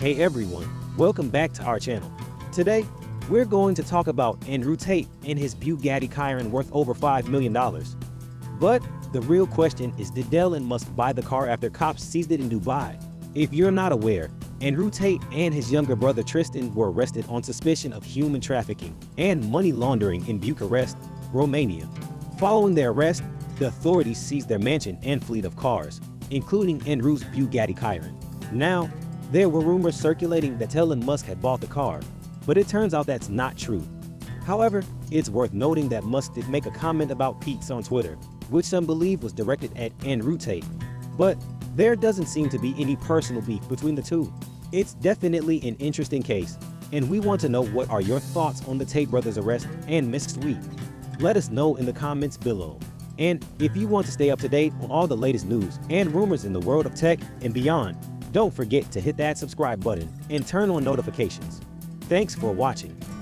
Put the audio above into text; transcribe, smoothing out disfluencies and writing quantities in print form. Hey everyone, welcome back to our channel. Today, we're going to talk about Andrew Tate and his Bugatti Chiron worth over $5 million. But the real question is, did Elon Musk buy the car after cops seized it in Dubai? If you're not aware, Andrew Tate and his younger brother Tristan were arrested on suspicion of human trafficking and money laundering in Bucharest, Romania. Following their arrest, the authorities seized their mansion and fleet of cars, including Andrew's Bugatti Chiron. Now, there were rumors circulating that Elon Musk had bought the car, but it turns out that's not true. However, it's worth noting that Musk did make a comment about Pete's on Twitter, which some believe was directed at Andrew Tate. But there doesn't seem to be any personal beef between the two. It's definitely an interesting case, and we want to know, what are your thoughts on the Tate brothers' arrest and Musk's week? Let us know in the comments below. And if you want to stay up to date on all the latest news and rumors in the world of tech and beyond, don't forget to hit that subscribe button and turn on notifications. Thanks for watching.